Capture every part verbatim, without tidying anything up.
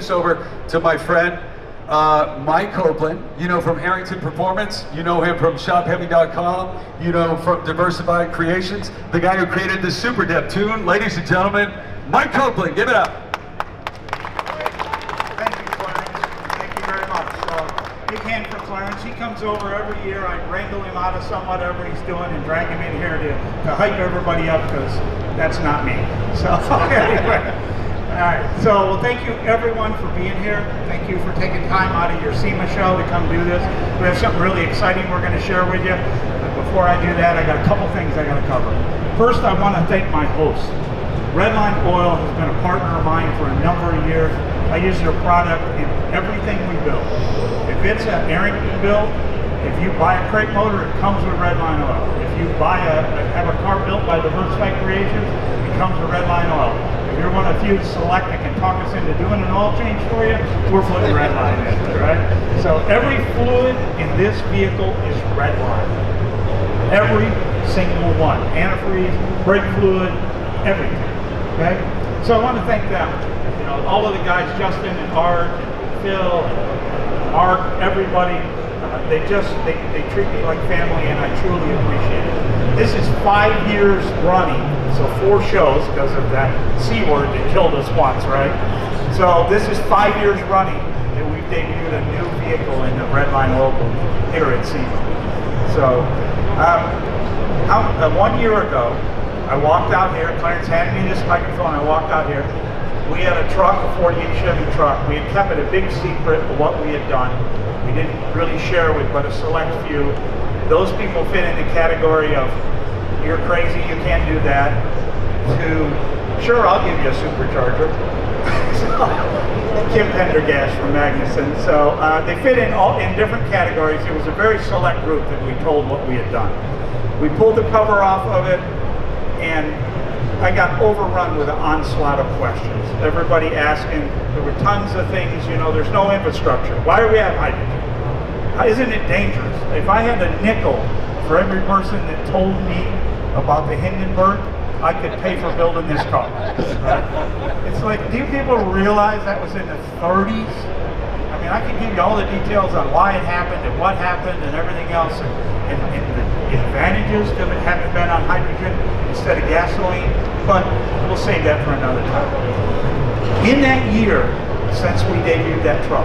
this over to my friend, uh, Mike Copeland, you know, from Harrington Performance. You know him from Shop Heavy dot com, you know, from Diversified Creations, the guy who created the Super Deptune. Ladies and gentlemen, Mike Copeland, give it up. He comes over every year. I wrangle him out of some whatever he's doing and drag him in here to, to hype everybody up, because that's not me. So anyway, all right. So well, thank you everyone for being here. Thank you for taking time out of your SEMA show to come do this. We have something really exciting we're going to share with you. But before I do that, I got a couple things I got to cover. First, I want to thank my host. Redline Oil has been a partner of mine for a number of years. I use their product in everything we build. If it's an Errington build, if you buy a crate motor, it comes with Redline Oil. If you buy a, have a car built by Diversified Creations, it comes with Redline Oil. If you're one of the few select that can talk us into doing an oil change for you, we're putting Redline in it, right? So every fluid in this vehicle is Redline. Every single one. Antifreeze, brake fluid, everything. Okay? So I want to thank them. You know, all of the guys, Justin and Art and Phil and Mark, everybody, uh, they just, they, they treat me like family, and I truly appreciate it. This is five years running, so four shows, because of that C word that killed us once, right? So this is five years running that we've debuted a new vehicle in the Redline Oil here at SEMA. So um, how, uh, one year ago, I walked out here, Clarence handed me this microphone, I walked out here, we had a truck, a forty-eight Chevy truck. We had kept it a big secret of what we had done. We didn't really share with but a select few. Those people fit in the category of, you're crazy, you can't do that, to, sure, I'll give you a supercharger. Kim Pendergast from Magnuson. So uh, they fit in all in different categories. It was a very select group that we told what we had done. We pulled the cover off of it, and I got overrun with an onslaught of questions. Everybody asking, there were tons of things, you know, there's no infrastructure. Why do we have hydrogen? Isn't it dangerous? If I had a nickel for every person that told me about the Hindenburg, I could pay for building this car. It's like, do people realize that was in the thirties? I mean, I could give you all the details on why it happened and what happened and everything else, and, and, and the advantages of it having been on hydrogen instead of gasoline. But we'll save that for another time. In that year, since we debuted that truck,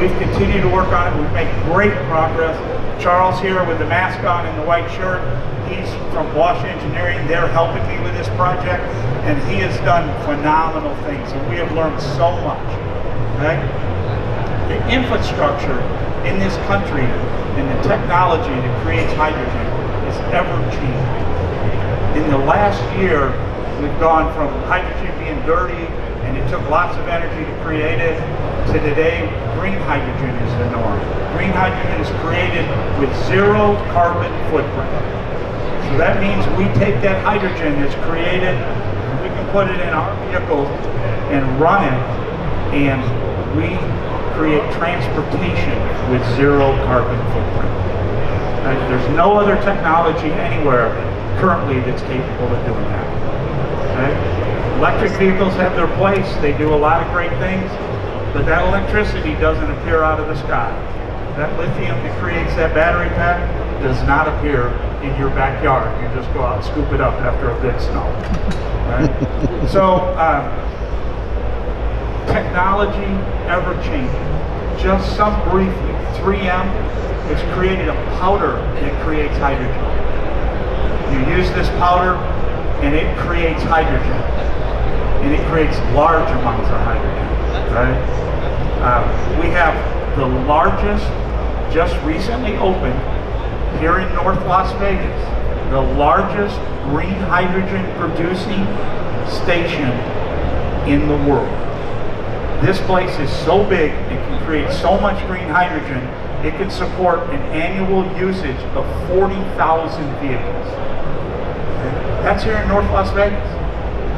we've continued to work on it. We've made great progress. Charles here with the mask on and the white shirt, he's from Wash Engineering. They're helping me with this project, and he has done phenomenal things, and we have learned so much. Okay? The infrastructure in this country and the technology that creates hydrogen is ever-changing. In the last year, we've gone from hydrogen being dirty, and it took lots of energy to create it, to today, green hydrogen is the norm. Green hydrogen is created with zero carbon footprint. So that means we take that hydrogen that's created, and we can put it in our vehicles and run it, and we create transportation with zero carbon footprint. Now, there's no other technology anywhere currently that's capable of doing that. Okay? Electric vehicles have their place. They do a lot of great things, but that electricity doesn't appear out of the sky. That lithium that creates that battery pack does not appear in your backyard. You just go out and scoop it up after a bit of snow. Right? So, uh, technology ever changing. Just some briefly, three M has created a powder that creates hydrogen. You use this powder, and it creates hydrogen, and it creates large amounts of hydrogen, right? Uh, we have the largest, just recently opened, here in North Las Vegas, the largest green hydrogen producing station in the world. This place is so big, it can create so much green hydrogen, it can support an annual usage of forty thousand vehicles. That's here in North Las Vegas,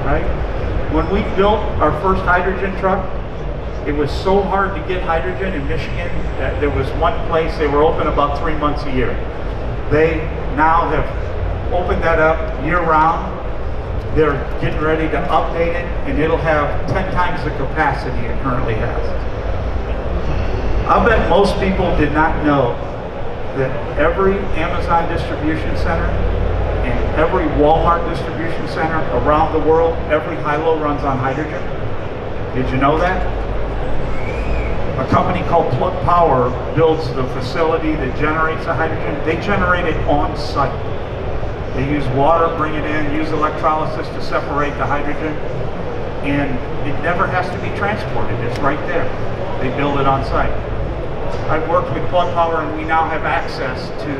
right? When we built our first hydrogen truck, it was so hard to get hydrogen in Michigan that there was one place, they were open about three months a year. They now have opened that up year round. They're getting ready to update it, and it'll have ten times the capacity it currently has. I bet most people did not know that every Amazon distribution center and every Walmart distribution center around the world, every high-low runs on hydrogen. Did you know that? A company called Plug Power builds the facility that generates the hydrogen. They generate it on site. They use water, bring it in, use electrolysis to separate the hydrogen, and it never has to be transported. It's right there. They build it on site. I've worked with Plug Power, and we now have access to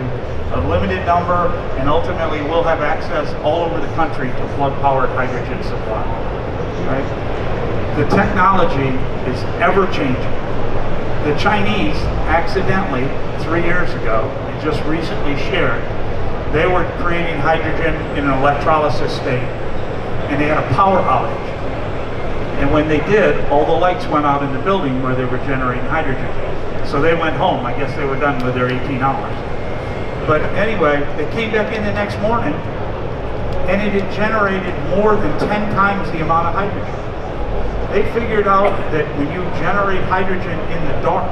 a limited number, and ultimately we'll have access all over the country to Plug-powered hydrogen supply. Right? The technology is ever-changing. The Chinese accidentally, three years ago, and just recently shared, they were creating hydrogen in an electrolysis state, and they had a power outage. And when they did, all the lights went out in the building where they were generating hydrogen. So they went home. I guess they were done with their eighteen hours. But anyway, they came back in the next morning, and it had generated more than ten times the amount of hydrogen. They figured out that when you generate hydrogen in the dark,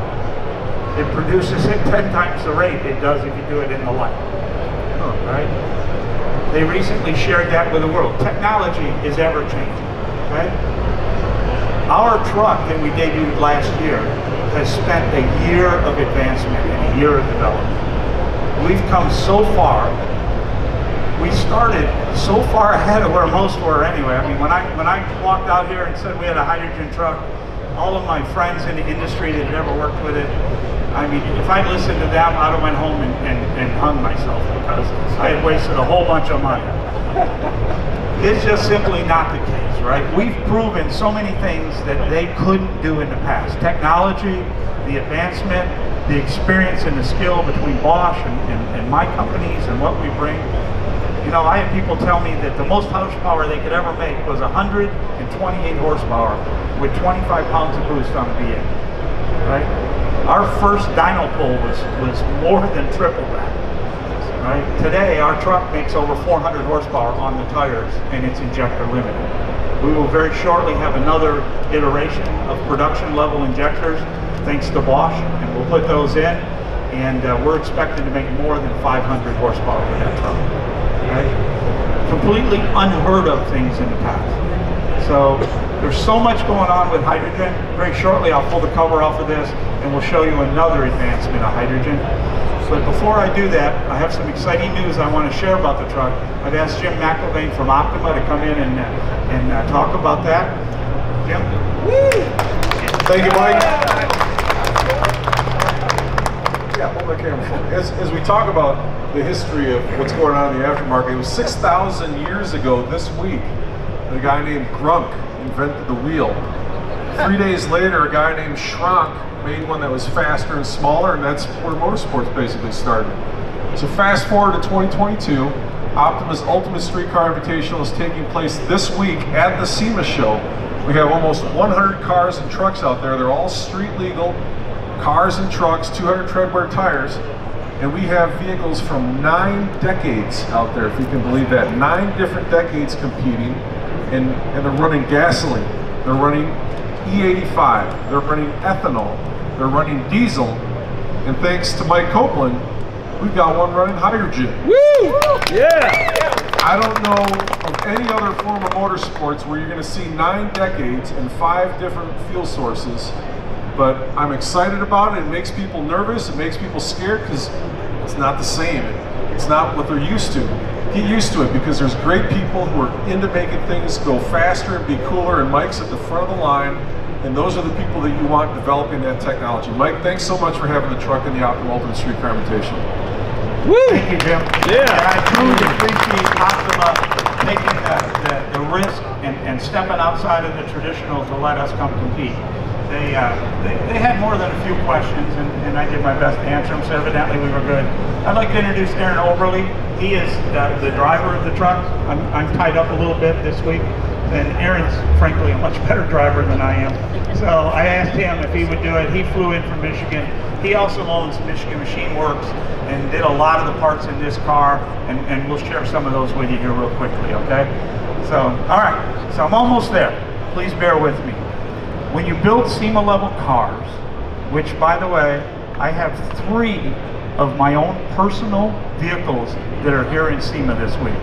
it produces it ten times the rate it does if you do it in the light. Right? They recently shared that with the world. Technology is ever-changing. Right? Our truck that we debuted last year has spent a year of advancement and a year of development. We've come so far. We started so far ahead of where most were anyway. I mean, when I, when I walked out here and said we had a hydrogen truck, all of my friends in the industry that had ever worked with it, I mean, if I'd listened to them, I'd have went home and, and, and hung myself because I had wasted a whole bunch of money. It's just simply not the case, right? We've proven so many things that they couldn't do in the past. Technology, the advancement, the experience and the skill between Bosch and, and, and my companies and what we bring. You know, I had people tell me that the most horsepower they could ever make was one hundred twenty-eight horsepower with twenty-five pounds of boost on the V eight, right? Our first dyno pull was, was more than triple that, right? Today, our truck makes over four hundred horsepower on the tires and it's injector limited. We will very shortly have another iteration of production level injectors, thanks to Bosch, and we'll put those in, and uh, we're expected to make more than five hundred horsepower with that truck, right? Completely unheard of things in the past. So there's so much going on with hydrogen. Very shortly, I'll pull the cover off of this, and we'll show you another advancement of hydrogen. But before I do that, I have some exciting news I want to share about the truck. I've asked Jim McIlvaine from Optima to come in and, uh, and uh, talk about that. Jim? Woo! Thank you, Mike. Yeah, hold my camera for me. As, as we talk about the history of what's going on in the aftermarket, it was six thousand years ago this week, a guy named Grunk invented the wheel. Three days later, a guy named Schrank made one that was faster and smaller, and that's where motorsports basically started. So fast forward to twenty twenty-two, Optima's Ultimate Street Car Invitational is taking place this week at the SEMA show. We have almost one hundred cars and trucks out there. They're all street legal, cars and trucks, two hundred treadwear tires, and we have vehicles from nine decades out there, if you can believe that. Nine different decades competing, and, and they're running gasoline, they're running E eighty-five, they're running ethanol, they're running diesel, and thanks to Mike Copeland, we've got one running hydrogen. Woo! Yeah! I don't know of any other form of motorsports where you're going to see nine decades and five different fuel sources, but I'm excited about it. It makes people nervous, it makes people scared because it's not the same. It's not what they're used to. Get used to it because there's great people who are into making things go faster and be cooler, and Mike's at the front of the line, and those are the people that you want developing that technology. Mike, thanks so much for having the truck in the Optima Ultimate Street Car Invitational. Woo! Thank you, Jim. Yeah. And I truly appreciate Optima taking the, the, the risk and, and stepping outside of the traditional to let us come compete. They, uh, they, they had more than a few questions, and, and I did my best to answer them, so evidently we were good. I'd like to introduce Darren Oberle. He is uh, the driver of the truck. I'm, I'm tied up a little bit this week, and Aaron's, frankly, a much better driver than I am. So I asked him if he would do it. He flew in from Michigan. He also owns Michigan Machine Works and did a lot of the parts in this car, and, and we'll share some of those with you here real quickly, okay? So, all right, so I'm almost there. Please bear with me. When you build SEMA level cars, which by the way, I have three of my own personal vehicles that are here in SEMA this week.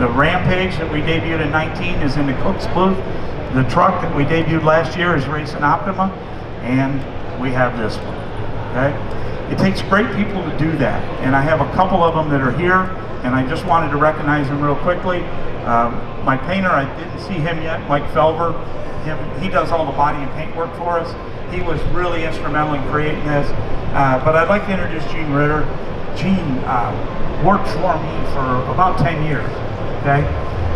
The Rampage that we debuted in nineteen is in the Cook's booth. The truck that we debuted last year is racing Optima, and we have this one, okay? It takes great people to do that, and I have a couple of them that are here, and I just wanted to recognize them real quickly. Um, my painter, I didn't see him yet, Mike Felver. Him, he does all the body and paint work for us. He was really instrumental in creating this. Uh, but I'd like to introduce Gene Ritter. Gene uh, worked for me for about ten years, okay?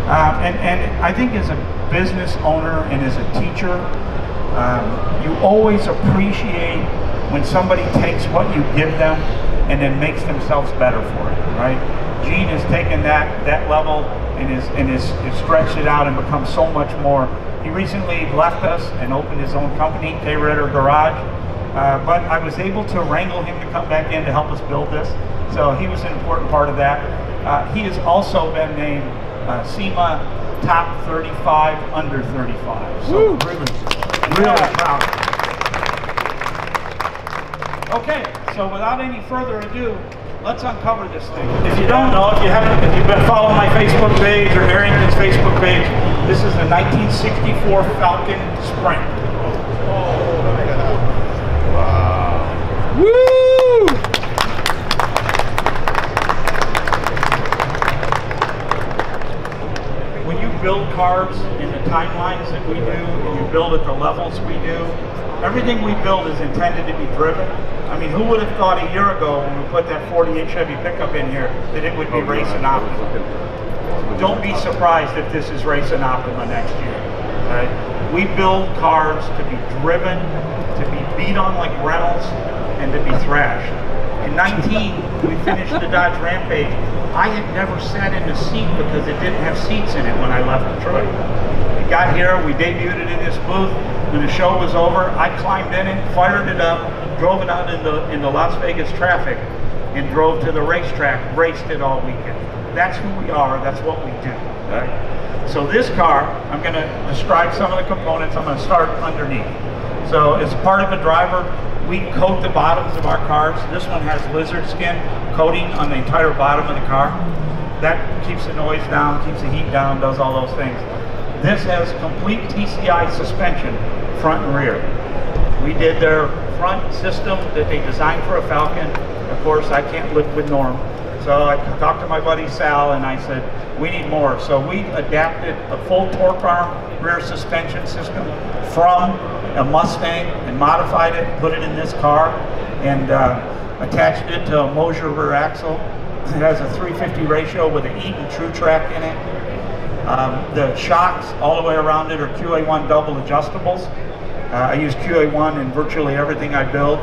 Uh, and, and I think as a business owner and as a teacher, um, you always appreciate when somebody takes what you give them and then makes themselves better for it, right? Gene has taken that that level and is and is, is stretched it out and become so much more. He recently left us and opened his own company, K. Ritter Garage, uh, but I was able to wrangle him to come back in to help us build this, so he was an important part of that. Uh, he has also been named uh, SEMA Top thirty-five Under thirty-five, so Woo! really, really yeah. proud. Okay, so without any further ado, let's uncover this thing. If you don't know, if you haven't, if you've been following my Facebook page or Harrington's Facebook page, this is the nineteen sixty-four Falcon Sprint. Oh, wow. Woo! Build cars in the timelines that we do, and you build at the levels we do. Everything we build is intended to be driven. I mean, who would have thought a year ago when we put that forty-eight Chevy pickup in here that it would be racing Optima? Don't be surprised if this is racing Optima next year, right? We build cars to be driven, to be beat on like Reynolds, and to be thrashed. In nineteen, we finished the Dodge Rampage. I had never sat in a seat because it didn't have seats in it when I left Detroit. We got here, we debuted it in this booth. When the show was over, I climbed in it, fired it up, drove it out into, into Las Vegas traffic, and drove to the racetrack, raced it all weekend. That's who we are, that's what we do. Right? So this car, I'm gonna describe some of the components. I'm gonna start underneath. So as part of a driver, we coat the bottoms of our cars. This one has lizard skin coating on the entire bottom of the car. That keeps the noise down, keeps the heat down, does all those things. This has complete T C I suspension, front and rear. We did their front system that they designed for a Falcon. Of course, I can't live with Norm. So I talked to my buddy Sal and I said, we need more. So we adapted a full torque arm rear suspension system from a Mustang and modified it, put it in this car, and uh, attached it to a Mosier rear axle. It has a three fifty ratio with an Eaton True Track in it. Um, the shocks all the way around it are Q A one double adjustables. Uh, I use Q A one in virtually everything I build.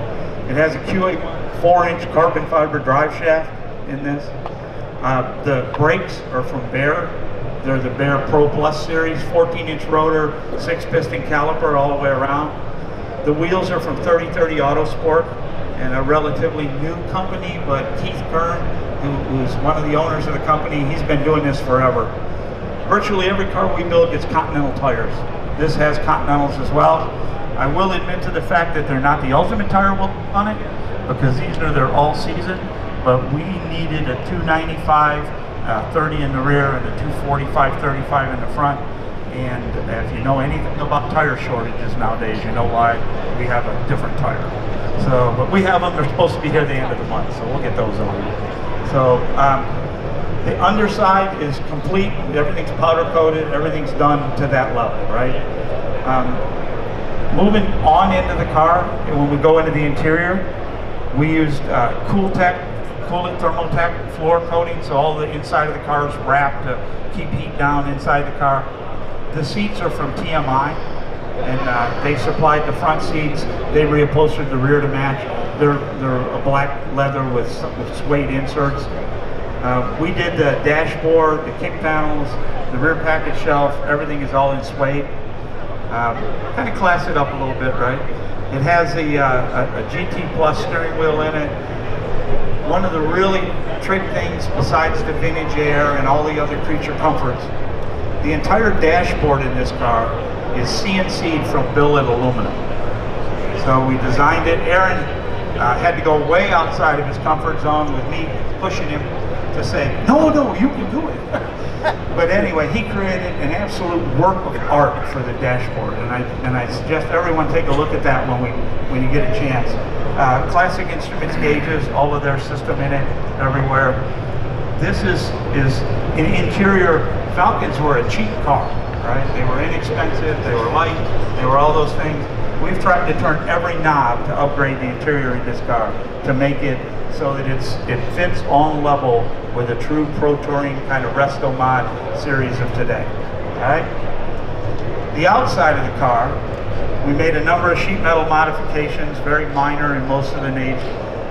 It has a Q A one four inch carbon fiber drive shaft in this. Uh, the brakes are from Bayer. They're the Bayer Pro Plus series, fourteen inch rotor, six piston caliper all the way around. The wheels are from thirty thirty Autosport, and a relatively new company, but Keith Kern, who, who's one of the owners of the company, he's been doing this forever. Virtually every car we build gets Continental tires. This has Continentals as well. I will admit to the fact that they're not the ultimate tire we'll put on it, because these are their all season, but we needed a two ninety-five Uh, thirty in the rear and the two forty-five thirty-five in the front. And if you know anything about tire shortages nowadays, you know why we have a different tire. So, but we have them, they're supposed to be here at the end of the month, so we'll get those on. So, um, the underside is complete, everything's powder coated, everything's done to that level, right? Um, moving on into the car, and when we go into the interior, we used uh, Cooltech Coolant Thermotech floor coating, so all the inside of the car is wrapped to keep heat down inside the car. The seats are from T M I, and uh, they supplied the front seats. They reupholstered the rear to match. They're, they're a black leather with, with suede inserts. Uh, we did the dashboard, the kick panels, the rear package shelf. Everything is all in suede. Um, kind of class it up a little bit, right? It has a, uh, a, a G T Plus steering wheel in it. One of the really trick things, besides the vintage air and all the other creature comforts, The entire dashboard in this car is C N C'd from billet aluminum. So we designed it. Aaron uh, had to go way outside of his comfort zone with me pushing him to say, no, no, you can do it. But anyway, he created an absolute work of art for the dashboard. And I, and I suggest everyone take a look at that when, we, when you get a chance. Uh, Classic Instruments gauges, all of their system in it, everywhere. This is, is an interior. Falcons were a cheap car, right? They were inexpensive, they were light, they were all those things. We've tried to turn every knob to upgrade the interior in this car to make it so that it's it fits on level with a true Pro Touring kind of resto mod series of today, all right? The outside of the car, we made a number of sheet metal modifications, very minor in most of the names.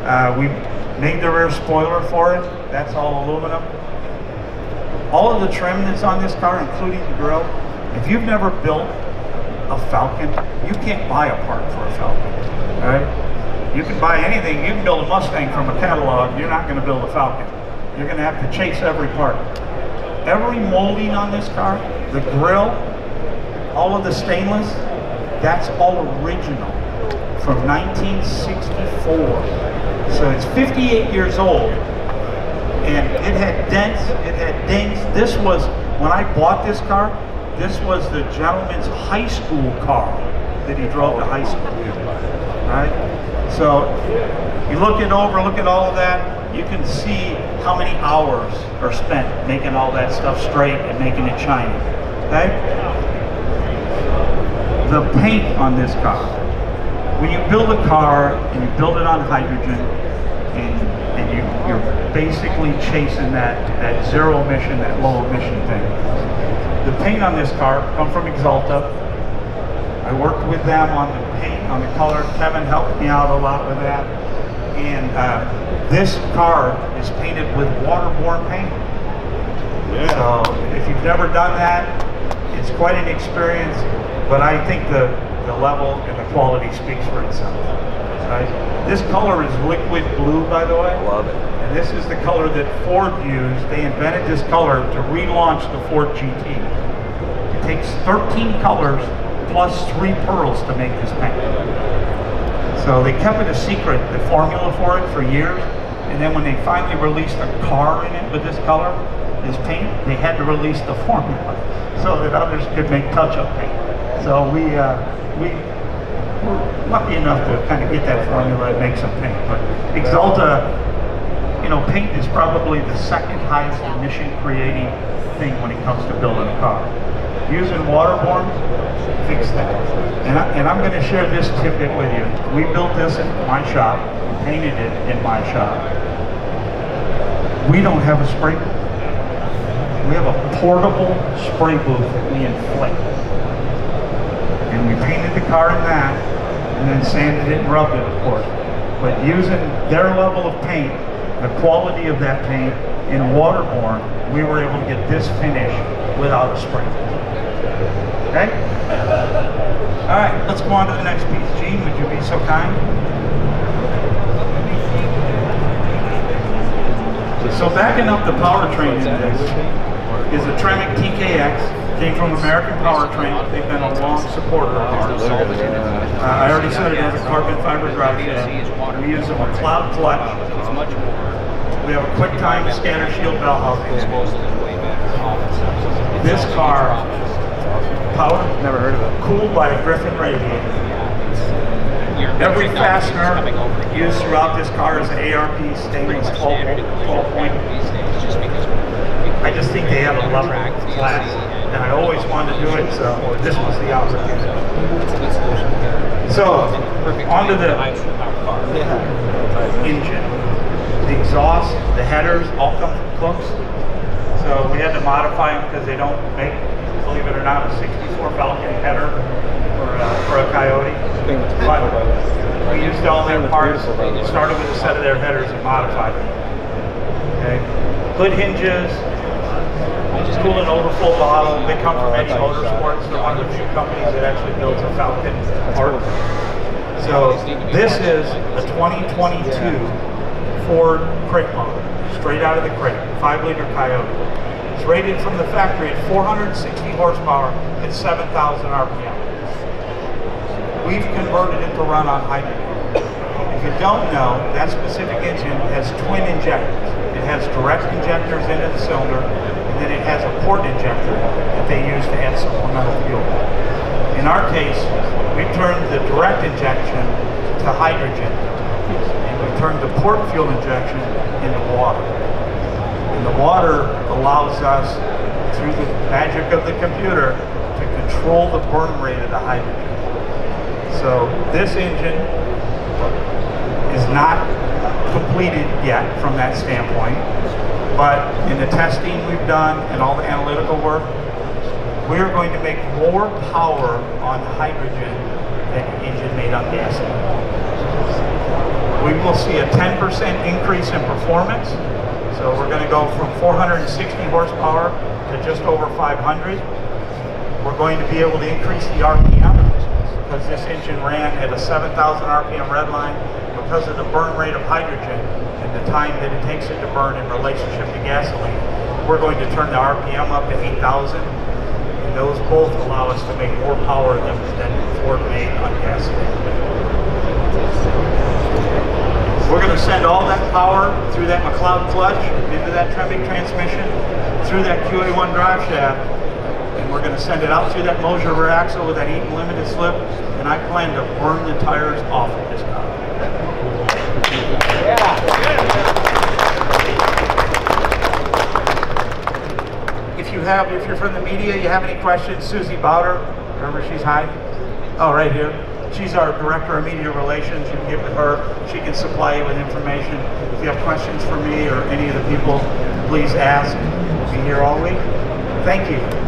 Uh, we made the rear spoiler for it. That's all aluminum. All of the trim that's on this car, including the grille, if you've never built a Falcon, you can't buy a part for a Falcon, all right? You can buy anything. You can build a Mustang from a catalog. You're not going to build a Falcon. You're going to have to chase every part. Every molding on this car, the grille, all of the stainless, that's all original from nineteen sixty-four. So it's fifty-eight years old, and it had dents, it had dings. This was, when I bought this car, this was the gentleman's high school car that he drove to high school. Right? So you look it over, look at all of that, you can see how many hours are spent making all that stuff straight and making it shiny. Okay? The paint on this car. When you build a car and you build it on hydrogen and, and you, you're basically chasing that, that zero emission, that low emission thing. The paint on this car come from Exalta. I worked with them on the paint, on the color. Kevin helped me out a lot with that. And uh, this car is painted with waterborne paint. Yeah. So if you've never done that, it's quite an experience, but I think the The level and the quality speaks for itself. Right? This color is liquid blue, by the way. Love it. And this is the color that Ford used. They invented this color to relaunch the Ford G T. It takes thirteen colors plus three pearls to make this paint. So they kept it a secret, the formula for it, for years. And then when they finally released a car in it with this color, this paint, they had to release the formula so that others could make touch-up paint. So we. Uh, We were lucky enough to kind of get that formula and make some paint. But Exalta, you know, paint is probably the second highest emission creating thing when it comes to building a car. Using waterborne, fix that. And, I, and I'm going to share this tidbit with you. We built this in my shop, painted it in my shop. We don't have a spray booth. We have a portable spray booth that we inflate. And we painted the car in that, and then sanded it and rubbed it, of course. But using their level of paint, the quality of that paint, in waterborne, we were able to get this finish without a spray. Okay? All right, let's go on to the next piece. Gene, would you be so kind? So backing up the powertrain in this is a Tremec T K X. Came from American Powertrain. They've been a long supporter of ours. Uh, I already said it has a carbon fiber drive shaft. We use a McLeod Clutch. We have a quick time scatter shield bell housing. This car, powered, never heard of it, cooled by a Griffin radiator. Every fastener used throughout this car is an A R P stainless twelve point. I just think they have a level class. And I always wanted to do it, so this was the opportunity. So, onto the engine. The exhaust, the headers, all come from Cooks. So we had to modify them because they don't make, believe it or not, a sixty-four Falcon header for, uh, for a Coyote. But we used all their parts, started with a set of their headers and modified them. Okay. Hood hinges, cool and overflow model. They come from Edge Motorsports. They're one of the few companies that actually builds a Falcon Art. So this is a twenty twenty-two Ford crate model, straight out of the crate, five liter Coyote. It's rated from the factory at four hundred sixty horsepower at seven thousand R P M. We've converted it to run on hydrogen. If you don't know, that specific engine has twin injectors. It has direct injectors into the cylinder, and then it has a port injector that they use to add supplemental fuel. In our case, we turned the direct injection to hydrogen, and we turned the port fuel injection into water. And the water allows us, through the magic of the computer, to control the burn rate of the hydrogen. So this engine is not completed yet from that standpoint, but in the testing we've done and all the analytical work, we're going to make more power on hydrogen than an engine made on gasoline. We will see a ten percent increase in performance, so we're going to go from four hundred sixty horsepower to just over five hundred. We're going to be able to increase the R P M, because this engine ran at a seven thousand R P M redline because of the burn rate of hydrogen and the time that it takes it to burn in relationship to gasoline. We're going to turn the R P M up to eight thousand, and those both allow us to make more power than, than Ford made on gasoline. We're going to send all that power through that McLeod clutch, into that Tremec transmission, through that Q A one drive shaft, and we're going to send it out through that Mosier rear axle with that Eaton limited slip, and I plan to burn the tires off of this car. Yeah. If you have, if you're from the media, you have any questions, Susie Bowder, remember she's high? Oh, right here. She's our Director of Media Relations. You can get with her. She can supply you with information. If you have questions for me or any of the people, please ask. We'll be here all week. Thank you.